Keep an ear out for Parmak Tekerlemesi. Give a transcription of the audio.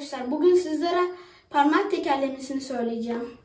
arkadaşlar, bugün sizlere parmak tekerlemesini söyleyeceğim.